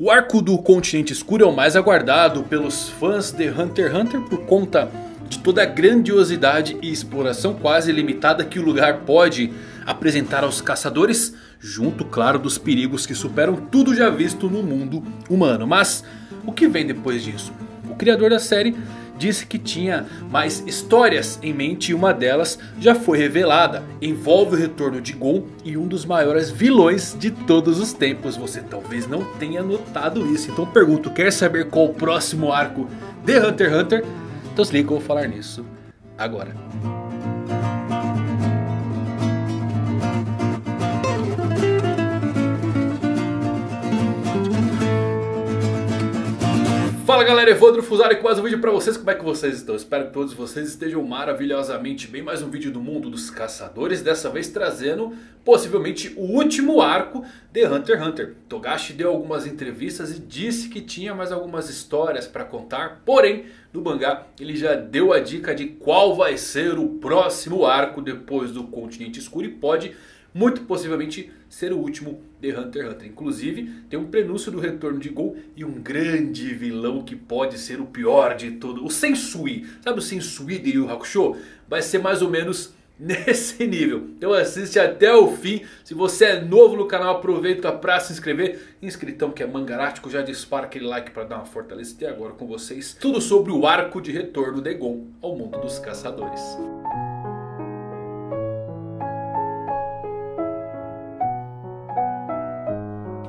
O arco do Continente Escuro é o mais aguardado pelos fãs de Hunter x Hunter por conta de toda a grandiosidade e exploração quase ilimitada que o lugar pode apresentar aos caçadores, junto, claro, dos perigos que superam tudo já visto no mundo humano. Mas o que vem depois disso? O criador da série disse que tinha mais histórias em mente e uma delas já foi revelada. Envolve o retorno de Gon e um dos maiores vilões de todos os tempos. Você talvez não tenha notado isso. Então pergunto, quer saber qual o próximo arco de Hunter x Hunter? Então se liga, eu vou falar nisso agora. Fala galera, Evandro Fuzari com mais um vídeo pra vocês. Como é que vocês estão? Espero que todos vocês estejam maravilhosamente bem. Mais um vídeo do mundo dos caçadores, dessa vez trazendo possivelmente o último arco de Hunter x Hunter. Togashi deu algumas entrevistas e disse que tinha mais algumas histórias pra contar. Porém, no mangá ele já deu a dica de qual vai ser o próximo arco depois do Continente Escuro e pode muito possivelmente ser o último de Hunter x Hunter. Inclusive tem um prenúncio do retorno de Gon e um grande vilão que pode ser o pior de todo. O Sensui. Sabe o Sensui de Yu Hakusho? Vai ser mais ou menos nesse nível. Então assiste até o fim. Se você é novo no canal, aproveita pra se inscrever. Inscritão que é mangarático, já dispara aquele like pra dar uma fortaleza. E agora com vocês, tudo sobre o arco de retorno de Gon ao mundo dos caçadores.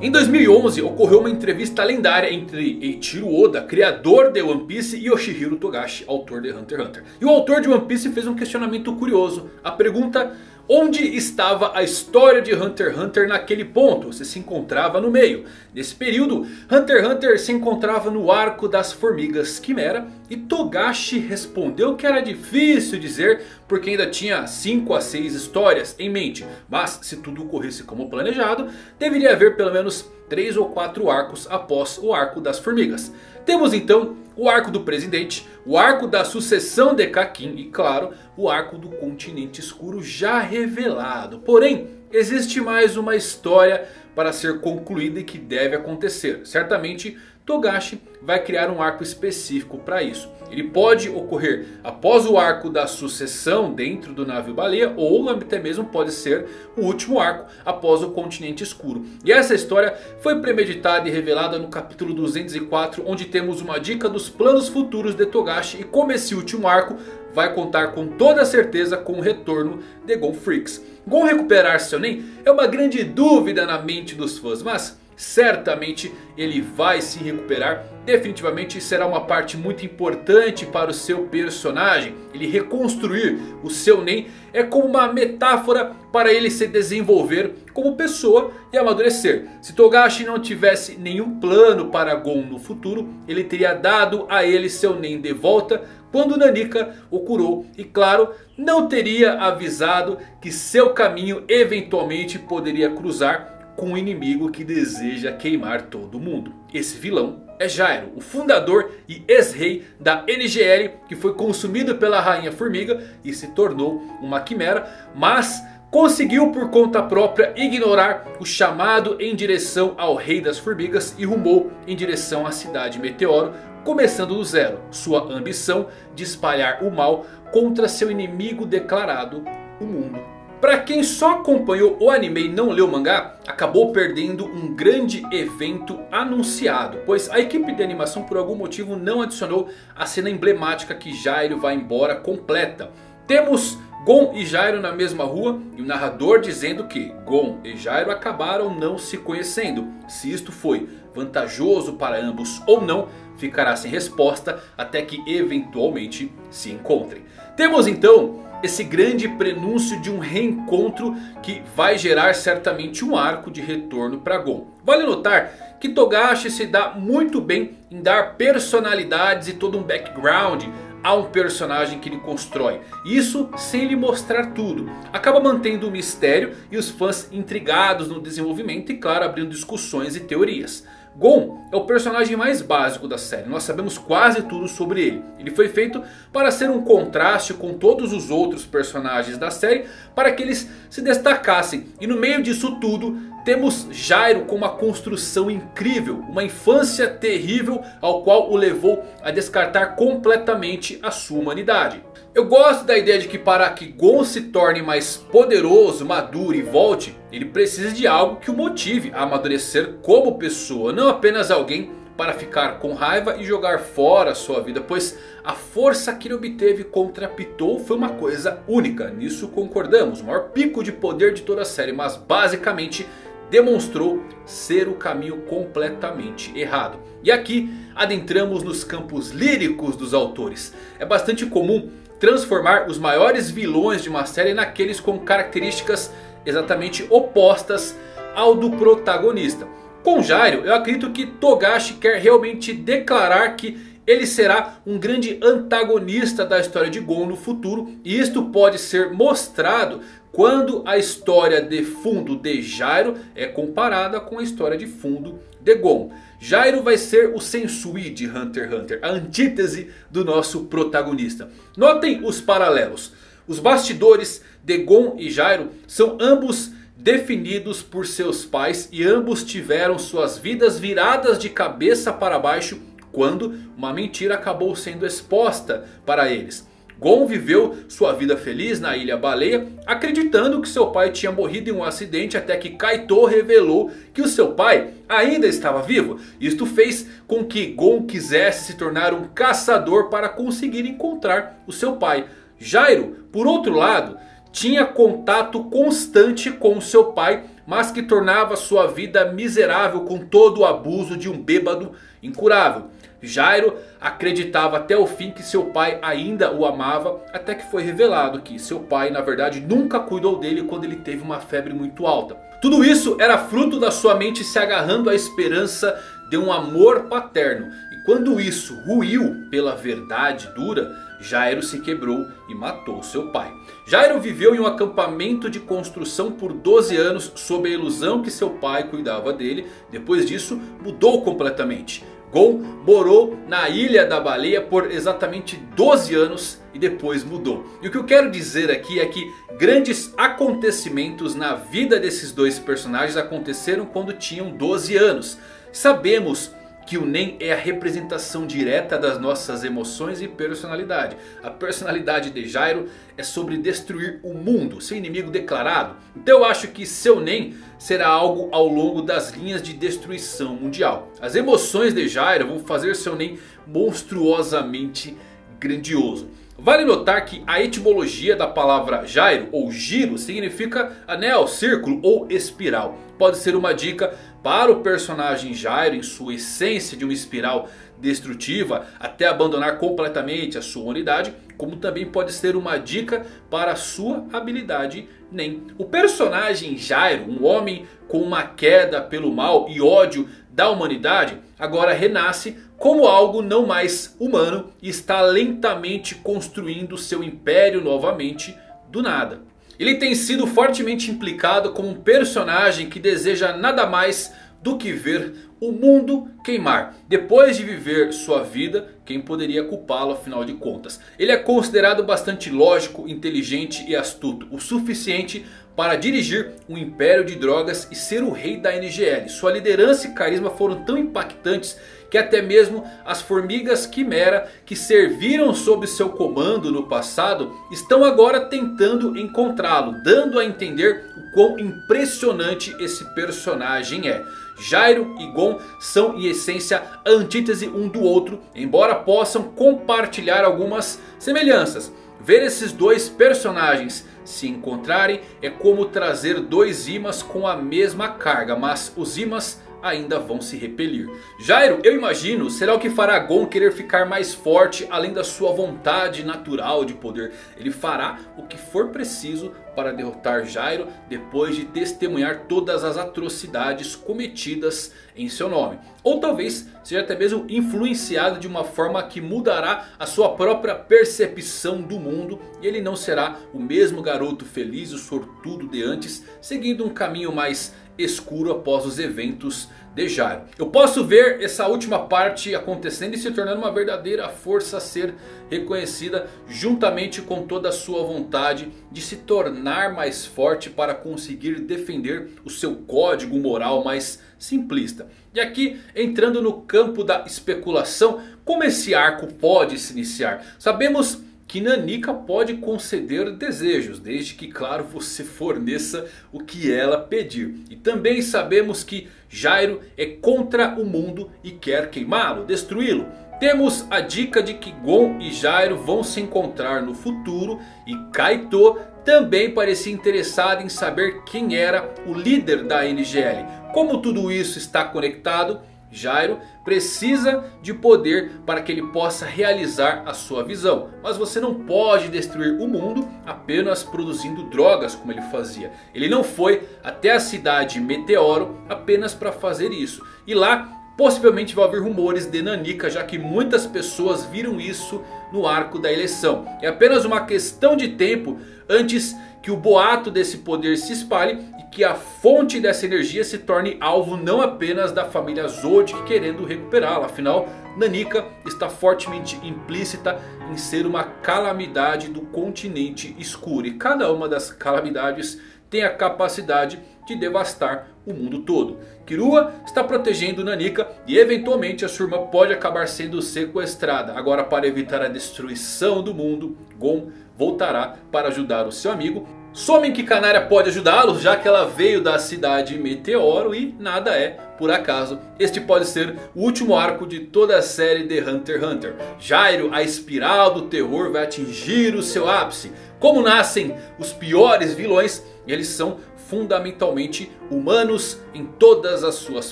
Em 2011 ocorreu uma entrevista lendária entre Eiichiro Oda, criador de One Piece, e Yoshihiro Togashi, autor de Hunter x Hunter. E o autor de One Piece fez um questionamento curioso. A pergunta: onde estava a história de Hunter x Hunter naquele ponto? Você se encontrava no meio. Nesse período, Hunter x Hunter se encontrava no arco das formigas quimera. E Togashi respondeu que era difícil dizer porque ainda tinha 5 a 6 histórias em mente. Mas se tudo ocorresse como planejado, deveria haver pelo menos 3 ou 4 arcos após o arco das formigas. Temos então o arco do presidente, o arco da sucessão de Kakin e, claro, o arco do Continente Escuro já revelado. Porém, existe mais uma história para ser concluída e que deve acontecer. Certamente Togashi vai criar um arco específico para isso. Ele pode ocorrer após o arco da sucessão dentro do navio baleia, ou até mesmo pode ser o último arco após o Continente Escuro. E essa história foi premeditada e revelada no capítulo 204, onde temos uma dica dos planos futuros de Togashi. E como esse último arco vai contar com toda certeza com o retorno de Gon Freecss. Gon recuperar seu Nen é uma grande dúvida na mente dos fãs, mas certamente ele vai se recuperar. Definitivamente será uma parte muito importante para o seu personagem. Ele reconstruir o seu Nen é como uma metáfora para ele se desenvolver como pessoa e amadurecer. Se Togashi não tivesse nenhum plano para Gon no futuro, ele teria dado a ele seu Nen de volta quando Nanika o curou. E claro, não teria avisado que seu caminho eventualmente poderia cruzar com um inimigo que deseja queimar todo mundo. Esse vilão é Gyro, o fundador e ex-rei da NGL, que foi consumido pela Rainha Formiga e se tornou uma quimera, mas conseguiu por conta própria ignorar o chamado em direção ao Rei das Formigas e rumou em direção à Cidade Meteoro, começando do zero. Sua ambição de espalhar o mal contra seu inimigo declarado, o mundo. Pra quem só acompanhou o anime e não leu o mangá, acabou perdendo um grande evento anunciado, pois a equipe de animação por algum motivo não adicionou a cena emblemática que Gyro vai embora completa. Temos Gon e Gyro na mesma rua e o narrador dizendo que Gon e Gyro acabaram não se conhecendo. Se isto foi vantajoso para ambos ou não, ficará sem resposta até que eventualmente se encontrem. Temos então esse grande prenúncio de um reencontro que vai gerar certamente um arco de retorno para Gon. Vale notar que Togashi se dá muito bem em dar personalidades e todo um background a um personagem que ele constrói. Isso sem lhe mostrar tudo. Acaba mantendo o mistério e os fãs intrigados no desenvolvimento e, claro, abrindo discussões e teorias. Gon é o personagem mais básico da série. Nós sabemos quase tudo sobre ele. Ele foi feito para ser um contraste com todos os outros personagens da série, para que eles se destacassem. E no meio disso tudo, temos Gyro com uma construção incrível. Uma infância terrível ao qual o levou a descartar completamente a sua humanidade. Eu gosto da ideia de que para que Gon se torne mais poderoso, maduro e volte, ele precisa de algo que o motive a amadurecer como pessoa. Não apenas alguém para ficar com raiva e jogar fora a sua vida. Pois a força que ele obteve contra Pitou foi uma coisa única. Nisso concordamos. O maior pico de poder de toda a série. Mas basicamente demonstrou ser o caminho completamente errado. E aqui adentramos nos campos líricos dos autores. É bastante comum transformar os maiores vilões de uma série naqueles com características exatamente opostas ao do protagonista. Com Gyro, eu acredito que Togashi quer realmente declarar que ele será um grande antagonista da história de Gon no futuro. E isto pode ser mostrado quando a história de fundo de Gyro é comparada com a história de fundo de Gon. Gyro vai ser o Sensui de Hunter x Hunter, a antítese do nosso protagonista. Notem os paralelos. Os bastidores de Gon e Gyro são ambos definidos por seus pais. E ambos tiveram suas vidas viradas de cabeça para baixo quando uma mentira acabou sendo exposta para eles. Gon viveu sua vida feliz na Ilha Baleia, acreditando que seu pai tinha morrido em um acidente, até que Kaito revelou que o seu pai ainda estava vivo. Isto fez com que Gon quisesse se tornar um caçador para conseguir encontrar o seu pai. Gyro, por outro lado, tinha contato constante com seu pai, mas que tornava sua vida miserável com todo o abuso de um bêbado incurável. Gyro acreditava até o fim que seu pai ainda o amava, até que foi revelado que seu pai na verdade nunca cuidou dele quando ele teve uma febre muito alta. Tudo isso era fruto da sua mente se agarrando à esperança de um amor paterno. E quando isso ruiu pela verdade dura, Gyro se quebrou e matou seu pai. Gyro viveu em um acampamento de construção por 12 anos sob a ilusão que seu pai cuidava dele. Depois disso mudou completamente. Gon morou na Ilha da Baleia por exatamente 12 anos e depois mudou. E o que eu quero dizer aqui é que grandes acontecimentos na vida desses dois personagens aconteceram quando tinham 12 anos. Sabemos que o Nen é a representação direta das nossas emoções e personalidade. A personalidade de Gyro é sobre destruir o mundo, seu inimigo declarado. Então eu acho que seu Nen será algo ao longo das linhas de destruição mundial. As emoções de Gyro vão fazer seu Nen monstruosamente grandioso. Vale notar que a etimologia da palavra Gyro ou giro significa anel, círculo ou espiral. Pode ser uma dica para o personagem Gyro em sua essência de uma espiral destrutiva até abandonar completamente a sua unidade, como também pode ser uma dica para a sua habilidade Nen. O personagem Gyro, um homem com uma queda pelo mal e ódio da humanidade, agora renasce como algo não mais humano e está lentamente construindo seu império novamente do nada. Ele tem sido fortemente implicado como um personagem que deseja nada mais do que ver o mundo queimar. Depois de viver sua vida, quem poderia culpá-lo afinal de contas? Ele é considerado bastante lógico, inteligente e astuto, o suficiente para dirigir um império de drogas e ser o rei da NGL. Sua liderança e carisma foram tão impactantes que até mesmo as formigas quimera que serviram sob seu comando no passado estão agora tentando encontrá-lo, dando a entender o quão impressionante esse personagem é. Gyro e Gon são em essência a antítese um do outro, embora possam compartilhar algumas semelhanças. Ver esses dois personagens se encontrarem é como trazer dois ímãs com a mesma carga, mas os ímãs ainda vão se repelir. Gyro, eu imagino, será o que fará Gon querer ficar mais forte além da sua vontade natural de poder. Ele fará o que for preciso para derrotar Gyro depois de testemunhar todas as atrocidades cometidas em seu nome. Ou talvez seja até mesmo influenciado de uma forma que mudará a sua própria percepção do mundo. E ele não será o mesmo garoto feliz e sortudo de antes, seguindo um caminho mais escuro após os eventos de Gyro. Eu posso ver essa última parte acontecendo e se tornando uma verdadeira força a ser reconhecida, juntamente com toda a sua vontade de se tornar mais forte para conseguir defender o seu código moral mais simplista. E aqui entrando no campo da especulação, como esse arco pode se iniciar? Sabemos que Nanika pode conceder desejos, desde que, claro, você forneça o que ela pedir. E também sabemos que Gyro é contra o mundo e quer queimá-lo, destruí-lo. Temos a dica de que Gon e Gyro vão se encontrar no futuro. E Kaito também parecia interessado em saber quem era o líder da NGL. Como tudo isso está conectado, Gyro precisa de poder para que ele possa realizar a sua visão. Mas você não pode destruir o mundo apenas produzindo drogas como ele fazia. Ele não foi até a cidade Meteoro apenas para fazer isso. E lá possivelmente vai haver rumores de Nanika, já que muitas pessoas viram isso no arco da eleição. É apenas uma questão de tempo antes que o boato desse poder se espalhe e que a fonte dessa energia se torne alvo não apenas da família Zoldyck querendo recuperá-la. Afinal, Nanika está fortemente implícita em ser uma calamidade do continente escuro. E cada uma das calamidades tem a capacidade de devastar o mundo todo. Killua está protegendo Nanika e eventualmente a sua irmã pode acabar sendo sequestrada. Agora, para evitar a destruição do mundo, Gon voltará para ajudar o seu amigo. Somem que Canária pode ajudá-lo, já que ela veio da cidade Meteoro e nada é por acaso. Este pode ser o último arco de toda a série de Hunter x Hunter. Gyro, a espiral do terror, vai atingir o seu ápice. Como nascem os piores vilões, eles são fundamentalmente humanos em todas as suas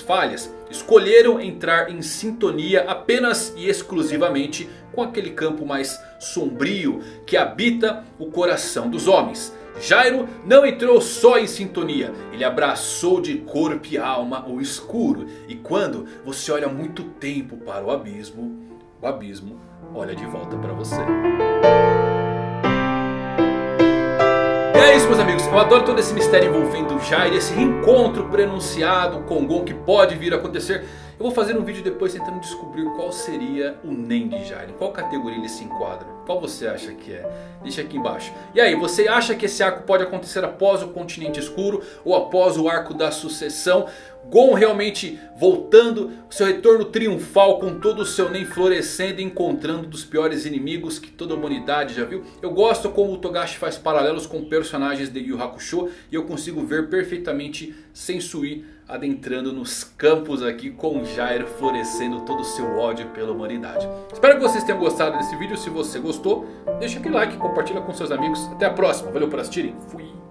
falhas. Escolheram entrar em sintonia apenas e exclusivamente com aquele campo mais sombrio que habita o coração dos homens. Gyro não entrou só em sintonia, ele abraçou de corpo e alma o escuro. E quando você olha muito tempo para o abismo olha de volta para você. É isso, meus amigos, eu adoro todo esse mistério envolvendo Gyro, esse reencontro prenunciado com Gon que pode vir a acontecer. Eu vou fazer um vídeo depois tentando descobrir qual seria o Nen de Gyro, qual categoria ele se enquadra, qual você acha que é? Deixa aqui embaixo. E aí, você acha que esse arco pode acontecer após o continente escuro ou após o arco da sucessão? Gon realmente voltando, seu retorno triunfal com todo o seu Nen florescendo e encontrando dos piores inimigos que toda a humanidade já viu. Eu gosto como o Togashi faz paralelos com personagens de Yu Hakusho e eu consigo ver perfeitamente Sensui adentrando nos campos aqui com Gyro florescendo todo o seu ódio pela humanidade. Espero que vocês tenham gostado desse vídeo. Se você gostou, deixa aquele like, compartilha com seus amigos. Até a próxima, valeu por assistirem, fui!